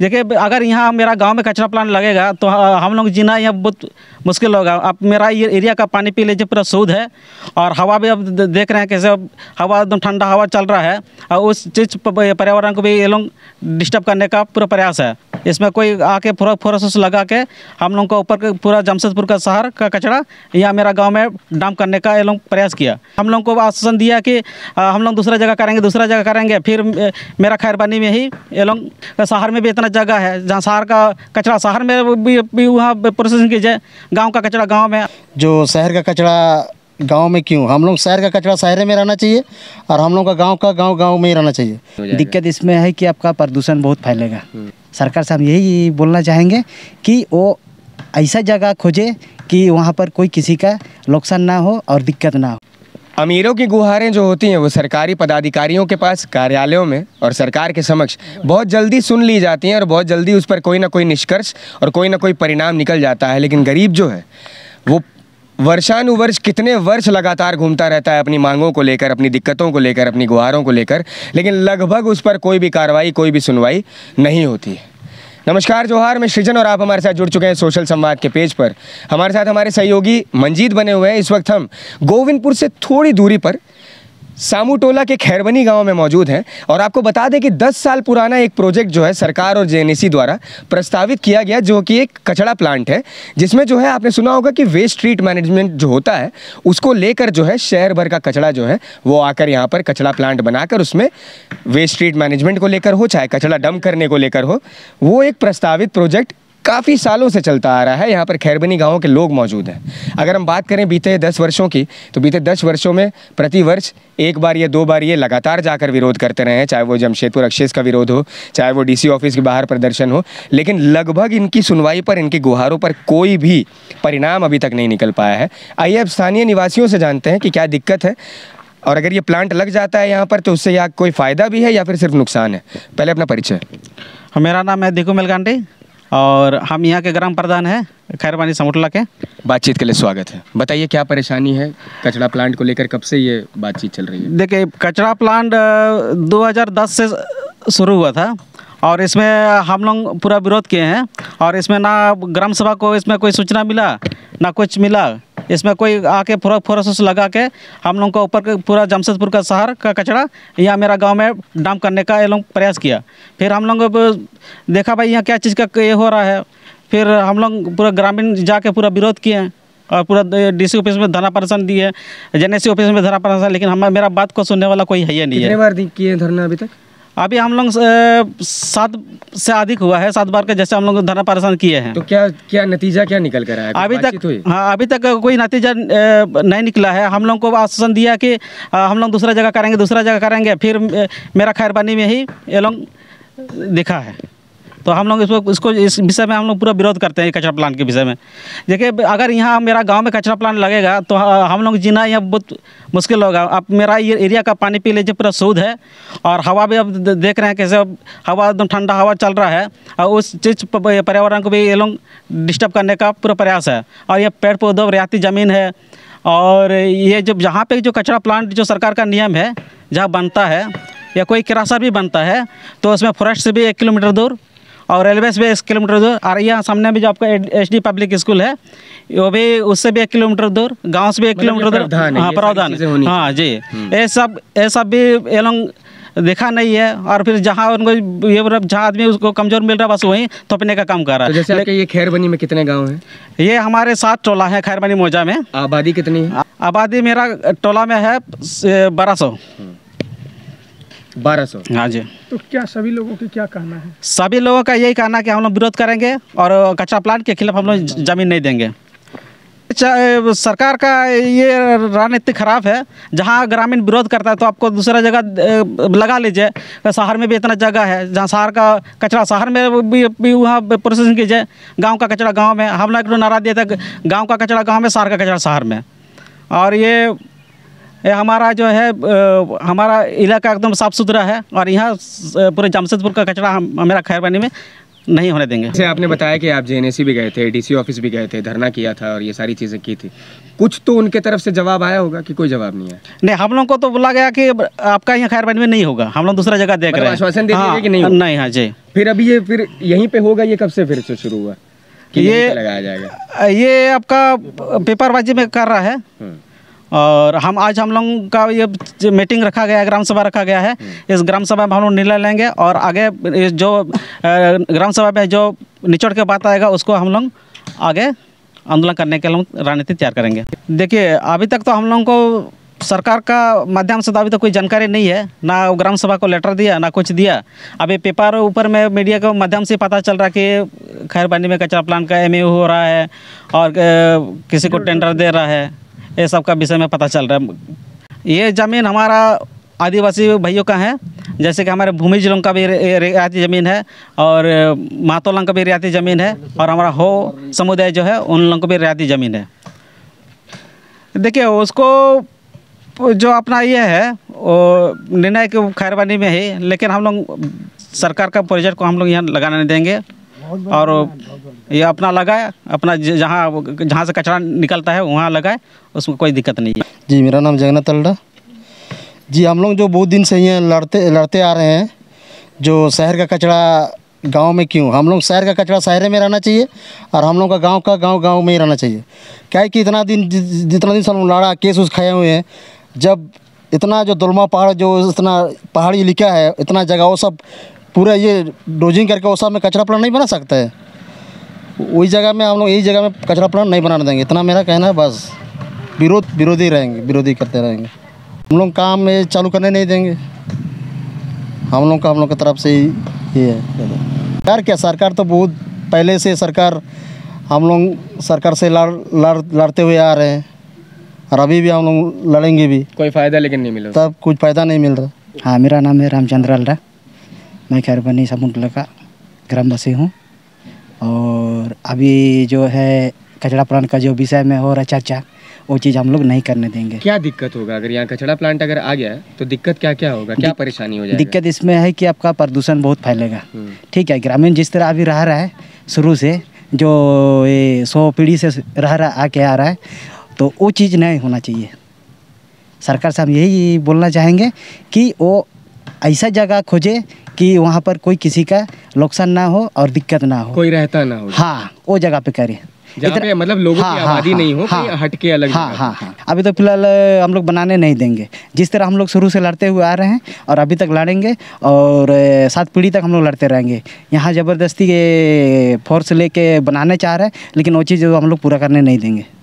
देखिए अगर यहाँ मेरा गांव में कचरा प्लांट लगेगा तो हम लोग जीना यहाँ बहुत मुश्किल होगा। अब मेरा ये एरिया का पानी पी लीजिए पूरा शुद्ध है और हवा भी अब देख रहे हैं कैसे अब हवा एकदम ठंडा हवा चल रहा है और उस चीज़ पर्यावरण को भी ये लोग डिस्टर्ब करने का पूरा प्रयास है। इसमें कोई आके पूरा फोर्स लगा के हम लोग का ऊपर पूरा जमशेदपुर का शहर का कचरा यहाँ मेरा गांव में डंप करने का ये लोग प्रयास किया। हम लोग को आश्वासन दिया कि हम लोग दूसरा जगह करेंगे फिर मेरा खैरबनी में ही ये लोग शहर में भी इतना जगह है जहाँ शहर का कचरा शहर में भी वहाँ प्रोसेसिंग कीजिए, गाँव का कचरा गाँव में। जो शहर का कचरा गांव में क्यों, हम लोग शहर का कचरा शहर में रहना चाहिए और हम लोग का गांव गांव में ही रहना चाहिए। दिक्कत इसमें है कि आपका प्रदूषण बहुत फैलेगा। सरकार से हम यही बोलना चाहेंगे कि वो ऐसा जगह खोजे कि वहां पर कोई किसी का नुकसान ना हो और दिक्कत ना हो। अमीरों की गुहारें जो होती हैं वो सरकारी पदाधिकारियों के पास, कार्यालयों में और सरकार के समक्ष बहुत जल्दी सुन ली जाती हैं और बहुत जल्दी उस पर कोई ना कोई निष्कर्ष और कोई ना कोई परिणाम निकल जाता है। लेकिन गरीब जो है वो वर्षानुवर्ष कितने वर्ष लगातार घूमता रहता है अपनी मांगों को लेकर, अपनी दिक्कतों को लेकर, अपनी गुहारों को लेकर, लेकिन लगभग उस पर कोई भी कार्रवाई, कोई भी सुनवाई नहीं होती है। नमस्कार, जोहार, मैं सृजन और आप हमारे साथ जुड़ चुके हैं सोशल संवाद के पेज पर। हमारे साथ हमारे सहयोगी मंजीत बने हुए हैं। इस वक्त हम गोविंदपुर से थोड़ी दूरी पर समुटोला के खैरबनी गांव में मौजूद हैं और आपको बता दें कि 10 साल पुराना एक प्रोजेक्ट जो है सरकार और जेएनएसी द्वारा प्रस्तावित किया गया, जो कि एक कचरा प्लांट है जिसमें जो है आपने सुना होगा कि वेस्ट ट्रीट मैनेजमेंट जो होता है उसको लेकर जो है शहर भर का कचरा जो है वो आकर यहाँ पर कचरा प्लांट बनाकर उसमें वेस्ट ट्रीट मैनेजमेंट को लेकर हो, चाहे कचरा डंप करने को लेकर हो, वो एक प्रस्तावित प्रोजेक्ट काफ़ी सालों से चलता आ रहा है। यहाँ पर खैरबनी गाँव के लोग मौजूद हैं। अगर हम बात करें बीते 10 वर्षों की, तो बीते 10 वर्षों में प्रतिवर्ष एक बार या दो बार ये लगातार जाकर विरोध करते रहे हैं, चाहे वो जमशेदपुर अक्षेस का विरोध हो, चाहे वो डीसी ऑफिस के बाहर प्रदर्शन हो, लेकिन लगभग इनकी सुनवाई पर, इनकी गुहारों पर कोई भी परिणाम अभी तक नहीं निकल पाया है। आइए अब स्थानीय निवासियों से जानते हैं कि क्या दिक्कत है और अगर ये प्लांट लग जाता है यहाँ पर तो उससे यहाँ कोई फ़ायदा भी है या फिर सिर्फ नुकसान है। पहले अपना परिचय। मेरा नाम है दिकू मलकांडी और हम यहाँ के ग्राम प्रधान हैं खैरबनी समुटोला के। बातचीत के लिए स्वागत है। बताइए क्या परेशानी है कचरा प्लांट को लेकर, कब से ये बातचीत चल रही है? देखिए कचरा प्लांट 2010 से शुरू हुआ था और इसमें हम लोग पूरा विरोध किए हैं और इसमें ना ग्राम सभा को इसमें कोई सूचना मिला ना कुछ मिला। इसमें कोई आके पूरा फोर्स लगा के हम लोग का ऊपर पूरा जमशेदपुर का शहर का कचरा यहाँ मेरा गांव में डंप करने का ये लोग प्रयास किया। फिर हम लोग देखा भाई यहाँ क्या चीज़ का ये हो रहा है, फिर हम लोग पूरा ग्रामीण जाके पूरा विरोध किए और पूरा डीसी ऑफिस में धरना प्रदर्शन दिए, जेएनएसी ऑफिस में धरना प्रदर्शन, लेकिन हमारा मेरा बात को सुनने वाला कोई है ही नहीं है। कितने बार किए धरना अभी तक? अभी हम लोग 7 से अधिक हुआ है, 7 बार के जैसे हम लोग धरना प्रदर्शन किए हैं। तो क्या नतीजा क्या निकल कर आया अभी तक? हाँ, अभी तक कोई नतीजा नहीं निकला है। हम लोग को आश्वासन दिया कि हम लोग दूसरा जगह करेंगे फिर मेरा खैरबनी में ही ये लोग दिखा है। तो हम लोग इसको इस विषय में हम लोग पूरा विरोध करते हैं कचरा प्लांट के विषय में। देखिए अगर यहाँ मेरा गांव में कचरा प्लांट लगेगा तो हम लोग जीना यहाँ बहुत मुश्किल होगा। अब मेरा ये एरिया का पानी पी लीजिए पूरा शुद्ध है और हवा भी अब देख रहे हैं कैसे अब हवा एकदम ठंडा हवा चल रहा है और उस चीज़ पर्यावरण को भी ये लोग डिस्टर्ब करने का पूरा प्रयास है। और ये पेड़ पौधों, रियायती ज़मीन है और ये जब जहाँ पर जो कचरा प्लांट जो सरकार का नियम है जहाँ बनता है या कोई किरासा भी बनता है तो उसमें फॉरेस्ट से भी 1 किलोमीटर दूर और रेलवे से भी 1 किलोमीटर दूर और यहाँ सामने भी जो आपका एसडी पब्लिक स्कूल है वो भी उससे भी 1 किलोमीटर दूर, गांव से भी 1 किलोमीटर दूर। हाँ, प्रावधान है। हाँ जी, ये सब भी ये लोग देखा नहीं है और फिर जहाँ उनको ये जहाँ आदमी उसको कमज़ोर मिल रहा बस वहीं थोपने का काम कर रहा है। जैसे आपके ये खैरबनी में कितने गाँव हैं? ये हमारे 7 टोला है खैरबनी मौजा में। आबादी कितनी है? आबादी मेरा टोला में है 1200। 1200? हाँ जी। तो क्या सभी लोगों की क्या कहना है? सभी लोगों का यही कहना है कि हम लोग विरोध करेंगे और कचरा प्लांट के खिलाफ हम लोग जमीन नहीं देंगे। सरकार का ये रणनीति खराब है। जहाँ ग्रामीण विरोध करता है तो आपको दूसरा जगह लगा लीजिए, शहर में भी इतना जगह है जहाँ शहर का कचरा शहर में भी वहाँ प्रोसेसिंग कीजिए, गाँव का कचरा गाँव में। हम लोग नारा दिया था गाँव का कचरा गाँव में, शहर का कचरा शहर में। और ये हमारा जो है हमारा इलाका एकदम साफ़ सुथरा है और यहाँ पूरे जमशेदपुर का कचरा हमारा खैरबनी में नहीं होने देंगे। जैसे आपने बताया कि आप जेएनएसी भी गए थे, डीसी ऑफिस भी गए थे, धरना किया था और ये सारी चीज़ें की थी, कुछ तो उनके तरफ से जवाब आया होगा कि कोई जवाब नहीं है? नहीं, हम लोग को तो बोला गया कि आपका यहाँ खैरबनी में नहीं होगा, हम लोग दूसरा जगह देख रहे हैं। आश्वासन दे दिया कि नहीं होगा? नहीं। हाँ जी। फिर अभी ये फिर यहीं पे होगा, ये कब से फिर से शुरू हुआ कि ये लगाया जाएगा? ये आपका पेपरबाजी में कर रहा है। और हम आज हम लोग का ये मीटिंग रखा गया है, ग्राम सभा रखा गया है। इस ग्राम सभा में हम लोग निर्णय लेंगे और आगे जो ग्राम सभा में जो निचोड़ के बात आएगा उसको हम लोग आगे आंदोलन करने के लिए रणनीति तैयार करेंगे। देखिए, अभी तक तो हम लोगों को सरकार का माध्यम से तो अभी तक कोई जानकारी नहीं है, ना ग्राम सभा को लेटर दिया ना कुछ दिया। अभी पेपर ऊपर में मीडिया के माध्यम से पता चल रहा कि खैरबनी में कचरा प्लांट का एमयू हो रहा है और किसी को टेंडर दे रहा है, ये सब का विषय में पता चल रहा है। ये ज़मीन हमारा आदिवासी भाइयों का है, जैसे कि हमारे भूमि जिलों का भी रियायती ज़मीन है और मातोलों का भी रियायती ज़मीन है और हमारा हो समुदाय जो है उन लोगों को भी रियायती ज़मीन है। देखिए, उसको जो अपना ये है वो निर्णय के खैरबनी में ही, लेकिन हम लोग सरकार का प्रोजेक्ट को हम लोग यहाँ लगाने नहीं देंगे और ये अपना लगाए, अपना जहाँ से कचरा निकलता है वहाँ लगाए, उसमें कोई दिक्कत नहीं है। जी, मेरा नाम जगन्नाथ तलरा। जी, हम लोग जो बहुत दिन से ये लड़ते आ रहे हैं, जो शहर का कचरा गांव में क्यों, हम लोग शहर का कचरा शहर में रहना चाहिए और हम लोग का गांव में ही रहना चाहिए। क्या है कि जितना दिन से हम लोग लड़ा, केस उस खाए हुए हैं, जब इतना जो दुलमा पहाड़ जो इतना पहाड़ी इलाका है, इतना जगह वो सब पूरा ये डोजिंग करके वो सब में कचरा प्लांट नहीं बना सकता है। वही जगह में हम लोग यही जगह में कचरा प्लांट नहीं बनाने देंगे, इतना मेरा कहना है। बस विरोधी रहेंगे, विरोधी करते रहेंगे। हम लोग काम में चालू करने नहीं देंगे, हम लोग की तरफ से ही ये है। यार क्या, सरकार तो बहुत पहले से सरकार, हम लोग सरकार से लड़ते हुए आ रहे हैं और अभी भी हम लोग लड़ेंगे भी। कोई फ़ायदा लेकिन नहीं मिल रहा, तब कुछ फ़ायदा नहीं मिल रहा। हाँ, मेरा नाम है रामचंद्र अल्डा, मैं खैरबनी समुटोला का ग्रामवासी हूँ। और अभी जो है कचरा प्लांट का जो विषय में हो रहा चर्चा, वो चीज़ हम लोग नहीं करने देंगे। क्या दिक्कत होगा अगर यहाँ कचरा प्लांट अगर आ गया तो? दिक्कत क्या होगा, क्या परेशानी हो जाएगी? दिक्कत इसमें है कि आपका प्रदूषण बहुत फैलेगा। ठीक है, ग्रामीण जिस तरह अभी रह रहा है शुरू से, जो ये 100 पीढ़ी से आके आ रहा है, तो वो चीज़ नहीं होना चाहिए। सरकार से हम यही बोलना चाहेंगे कि वो ऐसा जगह खोजे कि वहाँ पर कोई किसी का नुकसान ना हो और दिक्कत ना हो, कोई रहता ना हो। हाँ, वो जगह पे करें, मतलब लोगों की आबादी नहीं हो, हटके अलग। हाँ। अभी तो फिलहाल हम लोग बनाने नहीं देंगे, जिस तरह हम लोग शुरू से लड़ते हुए आ रहे हैं और अभी तक लड़ेंगे और 7 पीढ़ी तक हम लोग लड़ते रहेंगे। यहाँ ज़बरदस्ती के फोर्स लेके बनाने चाह रहे हैं, लेकिन वो चीज़ हम लोग पूरा करने नहीं देंगे।